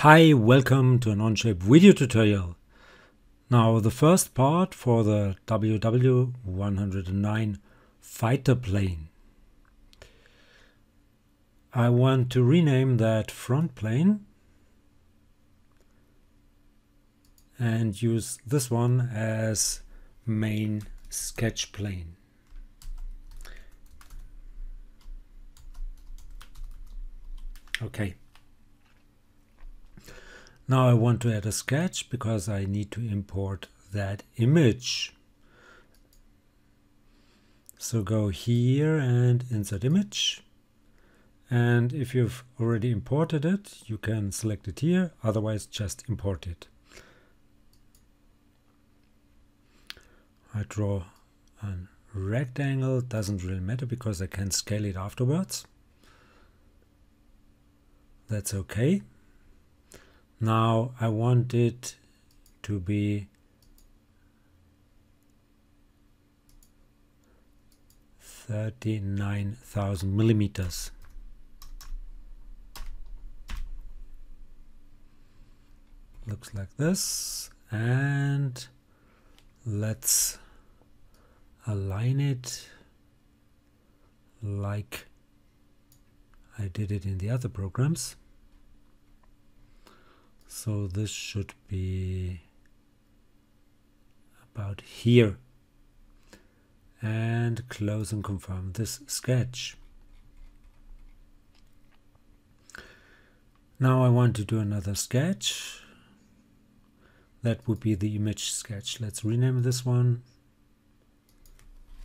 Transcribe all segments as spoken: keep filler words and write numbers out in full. Hi, welcome to an Onshape video tutorial. Now the first part for the W W one oh nine fighter plane. I want to rename that front plane and use this one as main sketch plane. Okay. Now I want to add a sketch because I need to import that image. So go here and insert image. And if you've already imported it, you can select it here. Otherwise, just import it. I draw a rectangle. Doesn't really matter because I can scale it afterwards. That's okay. Now I want it to be thirty-nine thousand millimeters. Looks like this. And let's align it like I did it in the other programs. So this should be about here. And close and confirm this sketch. Now I want to do another sketch. That would be the image sketch. Let's rename this one.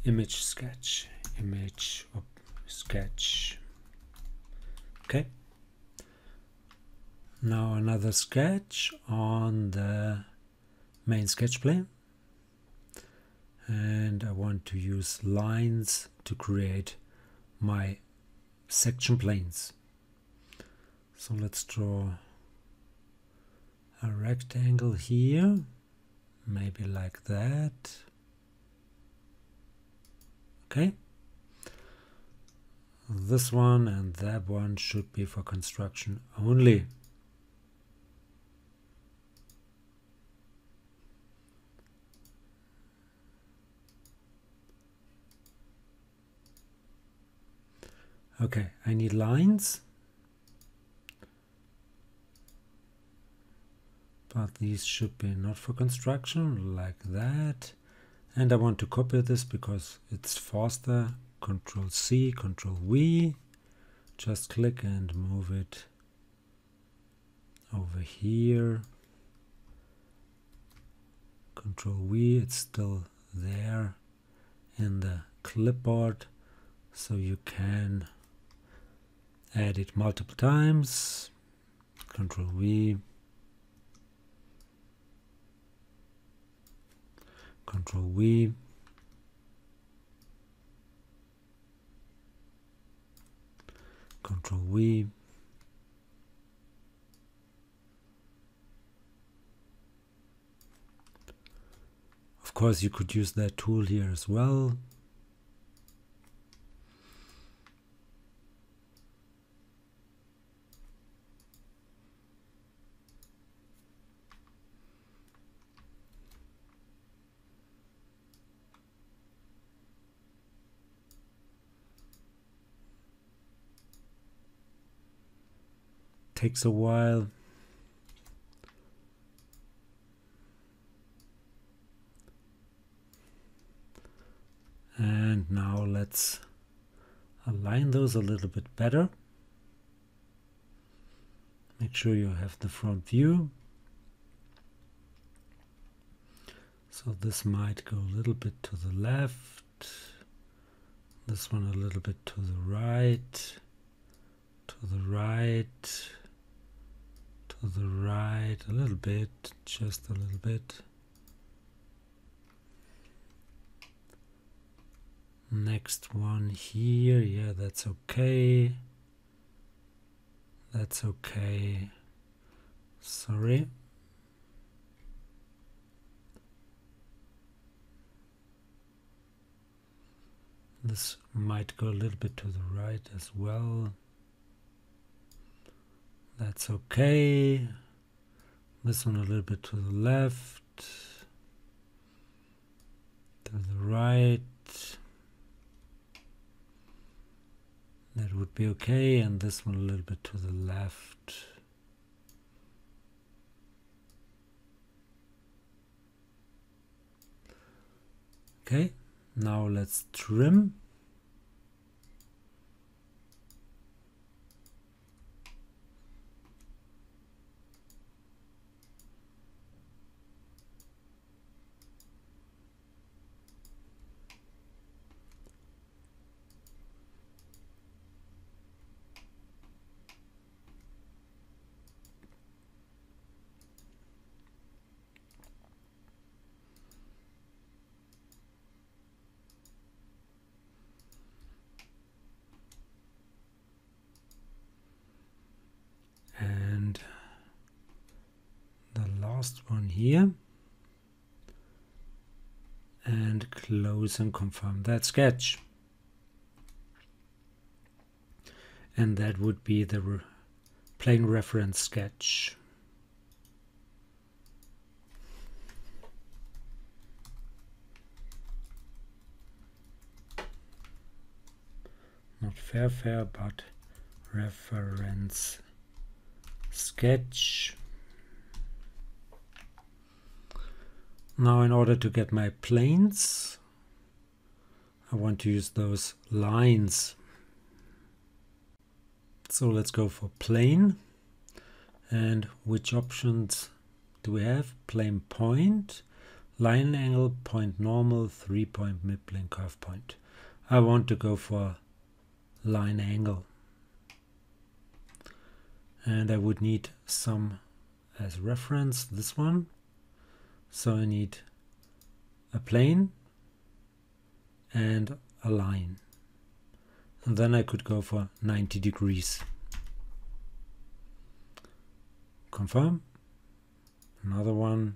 Image sketch. Image sketch. Okay. Now another sketch on the main sketch plane, and I want to use lines to create my section planes. So let's draw a rectangle here, maybe like that. Okay. This one and that one should be for construction only. Okay, I need lines, but these should be not for construction, like that. And I want to copy this because it's faster. Control C, Control V. Just click and move it over here. Control V, it's still there in the clipboard, so you can add it multiple times. Control V, Control V. Control V. Of course, you could use that tool here as well. Takes a while. And now let's align those a little bit better. Make sure you have the front view. So this might go a little bit to the left, this one a little bit to the right, to the right, to the right, a little bit, just a little bit. Next one here, yeah, that's okay. That's okay. Sorry. This might go a little bit to the right as well. That's okay. this one a little bit to the left, to the right. That would be okay, and this one a little bit to the left. Okay, now let's trim. One here and close and confirm that sketch, and that would be the re plane reference sketch. Not fair fair but reference sketch. Now, in order to get my planes, I want to use those lines. So let's go for plane. And which options do we have? Plane point, line angle, point normal, three point, mid plane, curve point. I want to go for line angle. And I would need some as reference, this one. So I need a plane and a line, and then I could go for ninety degrees. Confirm. Another one.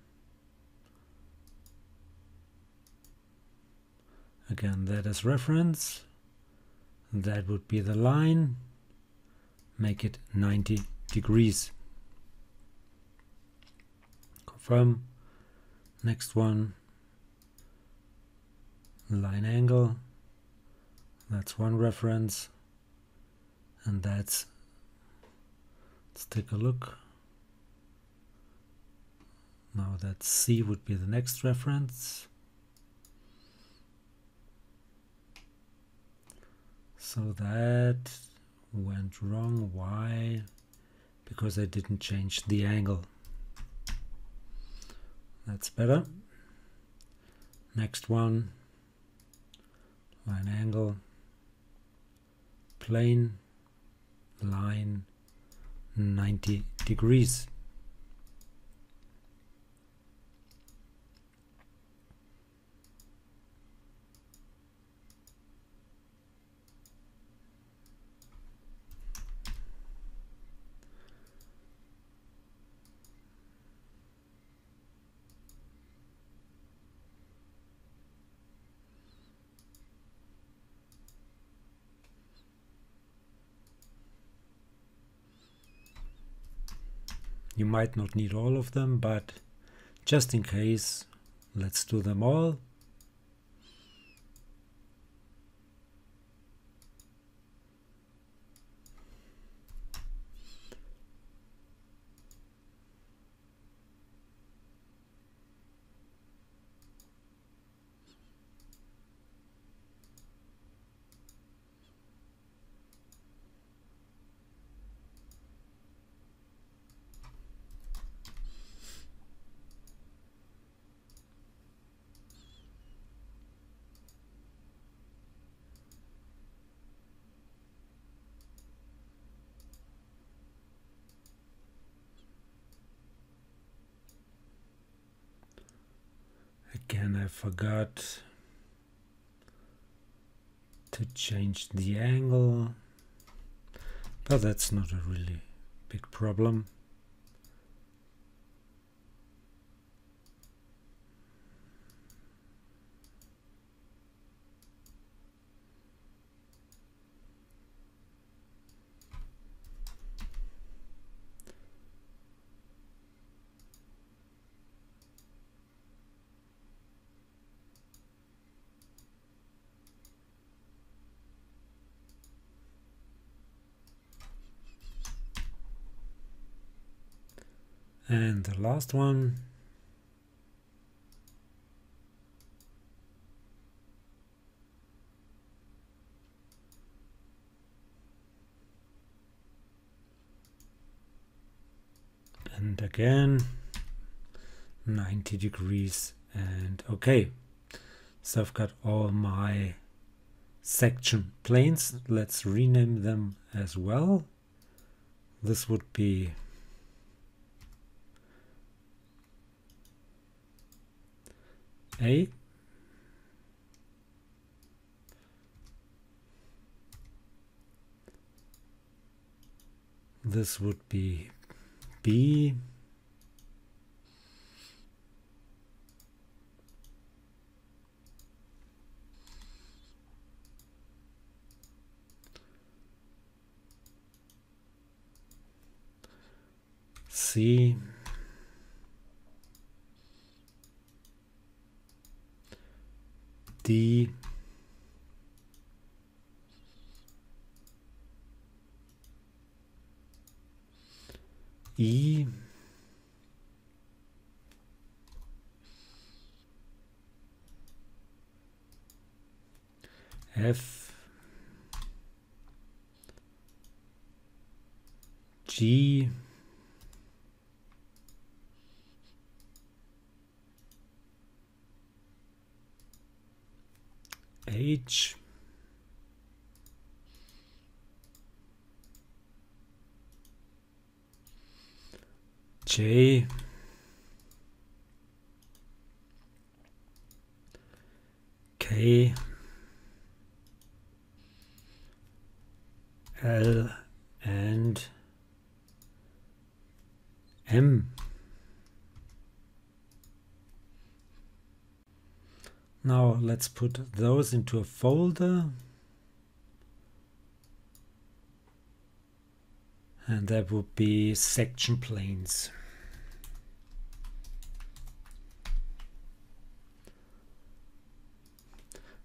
Again, that is reference. That would be the line. Make it ninety degrees. Confirm. Next one, line angle, that's one reference, and that's, let's take a look, now that C would be the next reference, so that went wrong, why? Because I didn't change the angle. That's better. Next one, line angle, plane, line, ninety degrees. You might not need all of them, but just in case, let's do them all. Again, I forgot to change the angle, but that's not a really big problem. And the last one. And again, ninety degrees, and okay. So I've got all my section planes. Let's rename them as well. This would be A. This would be B. C. D. E. F. G. H. J. K. L and M. Now let's put those into a folder, and that would be section planes.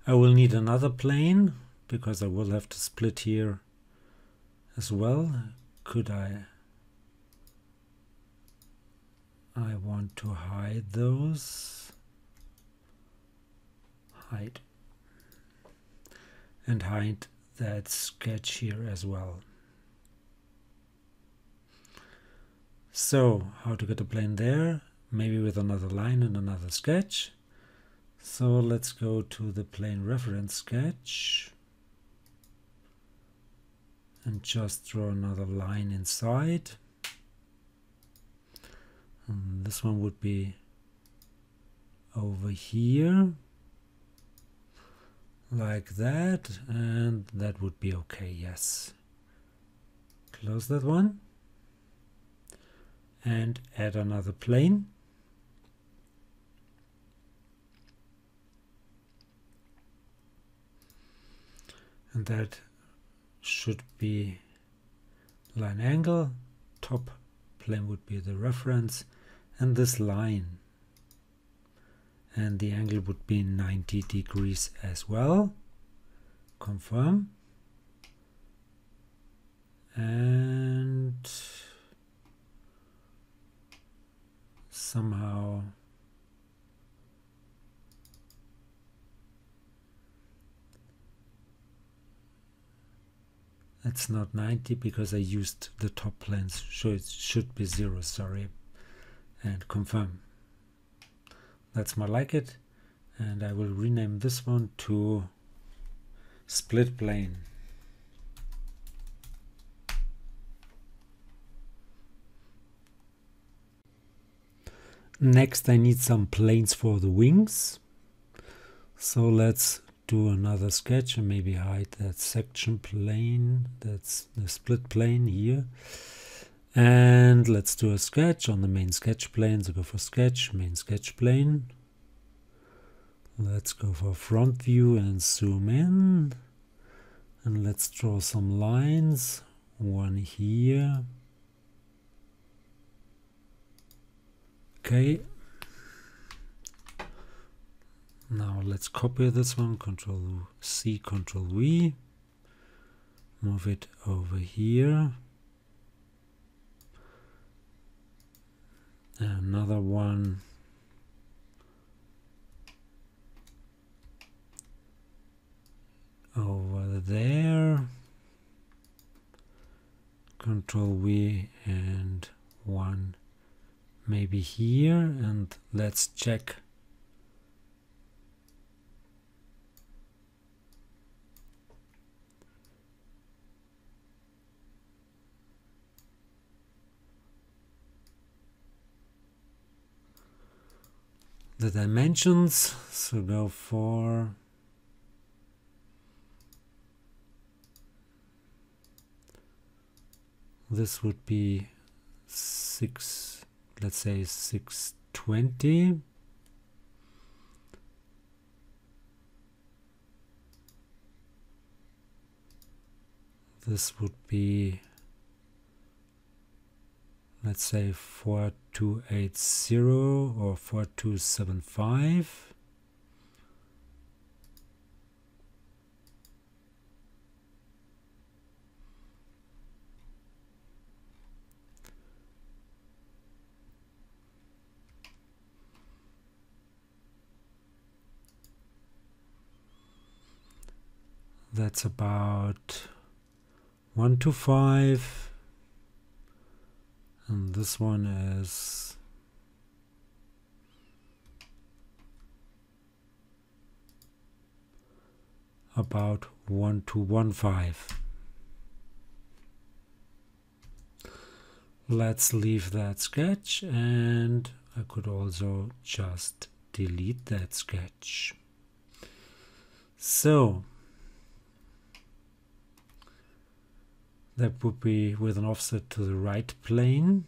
I will need another plane because I will have to split here as well. Could I? I want to hide those. Hide and hide that sketch here as well. So how to get a plane there? Maybe with another line and another sketch. So let's go to the plane reference sketch and just draw another line inside. And this one would be over here. Like that, and that would be okay, yes. Close that one and add another plane. And that should be line angle. Top plane would be the reference and this line. And the angle would be ninety degrees as well. Confirm. And somehow it's not ninety because I used the top planes, so it should be zero, sorry. And confirm. That's more like it, and I will rename this one to split plane. Next I need some planes for the wings, so let's do another sketch and maybe hide that section plane, that's the split plane here. And let's do a sketch on the main sketch plane. So go for sketch, main sketch plane. Let's go for front view and zoom in. And let's draw some lines. One here. Okay. Now let's copy this one. Control C, Control V. Move it over here. another one. Over there, control V and one maybe here, and let's check the dimensions. So go for this would be six, let's say six twenty. This would be, let's say four two eight zero or four two seven five. That's about one two five, and this one is about one two one five. Let's leave that sketch, and I could also just delete that sketch. So that would be with an offset to the right plane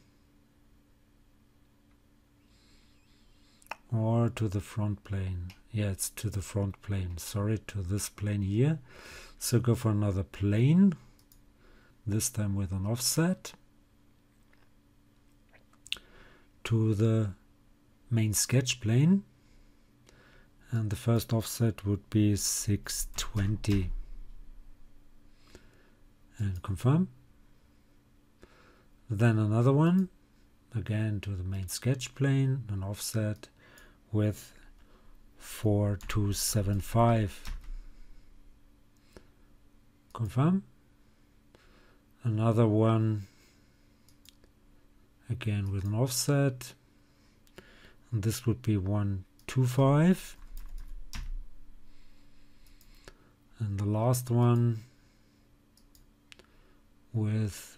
or to the front plane. Yeah, it's to the front plane. Sorry, to this plane here. So go for another plane, this time with an offset to the main sketch plane. And the first offset would be six twenty. And confirm. Then another one, again to the main sketch plane, an offset with four two seven five. Confirm. Another one, again with an offset, and this would be one two five. And the last one with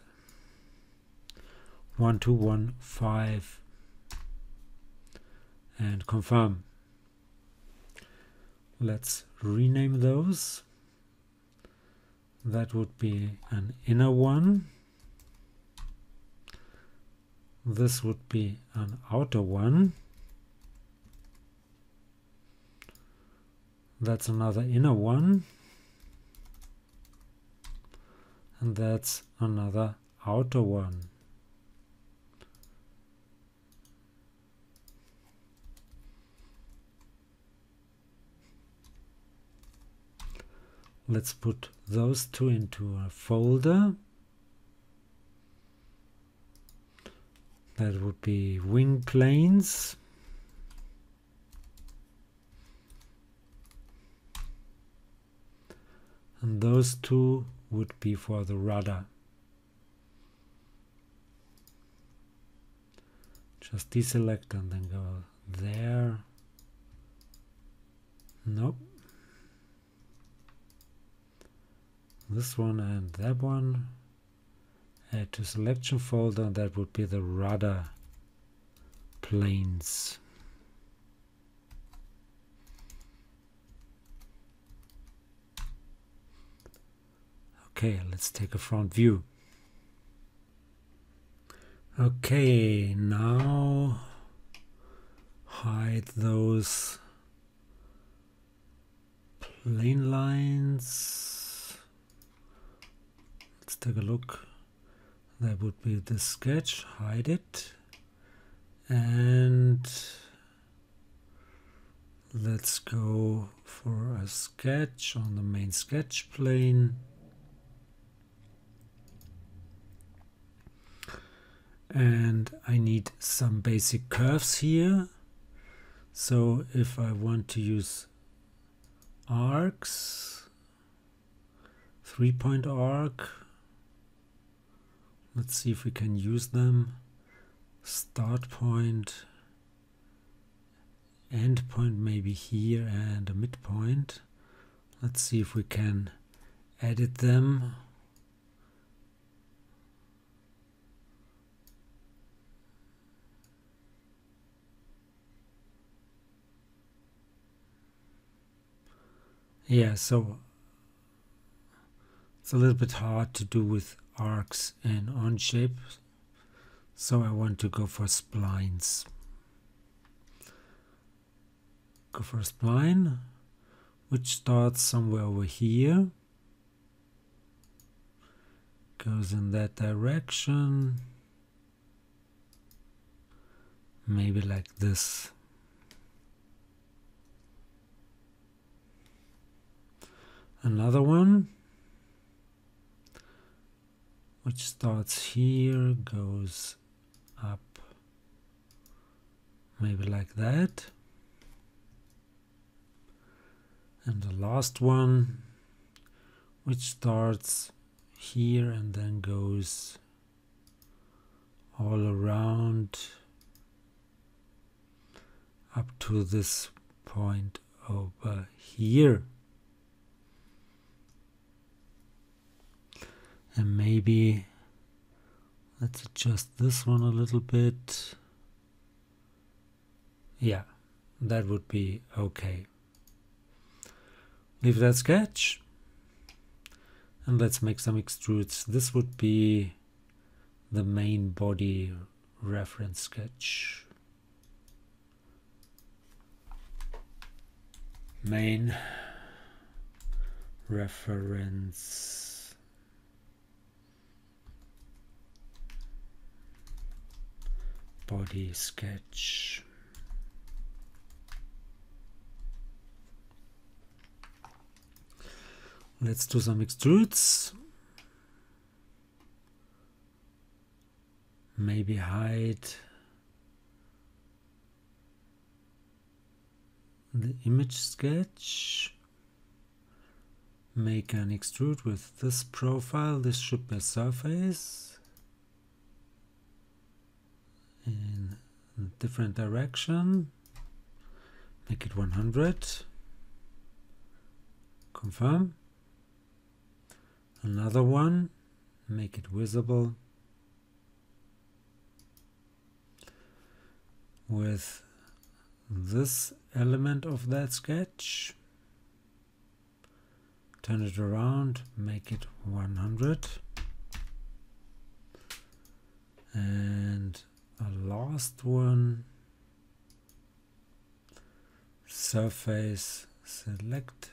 one two one five, and confirm. Let's rename those. That would be an inner one, this would be an outer one, that's another inner one, and that's another outer one. Let's put those two into a folder. That would be wing planes. And those two would be for the rudder. Just deselect and then go there. Nope. This one and that one. Add to selection folder, and that would be the rudder planes. Okay, let's take a front view. Okay, now hide those plane lines. Let's take a look. That would be the sketch. Hide it. And let's go for a sketch on the main sketch plane. and I need some basic curves here. So if I want to use arcs, three-point arc, let's see if we can use them. Start point, end point maybe here, and a midpoint. Let's see if we can edit them. Yeah, so it's a little bit hard to do with arcs and Onshape, so I want to go for splines. Go for a spline, which starts somewhere over here, goes in that direction, maybe like this. Another one, which starts here, goes up, maybe like that. And the last one, which starts here and then goes all around up to this point over here. And maybe let's adjust this one a little bit. Yeah, that would be okay. Leave that sketch and let's make some extrudes. This would be the main body reference sketch. Main reference body sketch. Let's do some extrudes. Maybe hide the image sketch. Make an extrude with this profile. This should be a surface. In a different direction, make it one hundred, confirm, another one, make it visible with this element of that sketch, turn it around, make it one hundred, and a last one, surface, select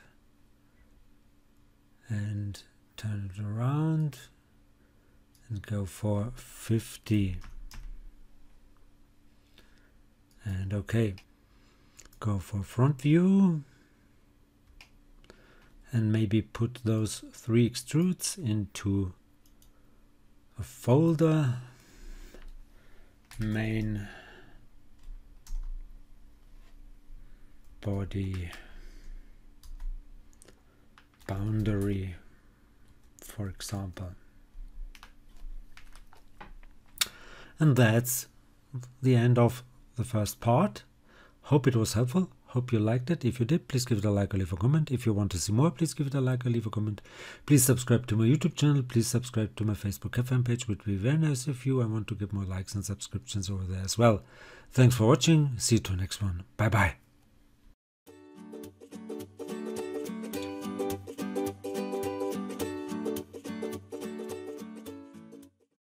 and turn it around and go for fifty, and okay, go for front view and maybe put those three extrudes into a folder. Main body boundary, for example. And that's the end of the first part. Hope it was helpful. Hope you liked it. If you did, please give it a like or leave a comment. If you want to see more, please give it a like or leave a comment. Please subscribe to my YouTube channel. Please subscribe to my Facebook fan page. It would be very nice if you. I want to get more likes and subscriptions over there as well. Thanks for watching. See you to the next one. Bye bye.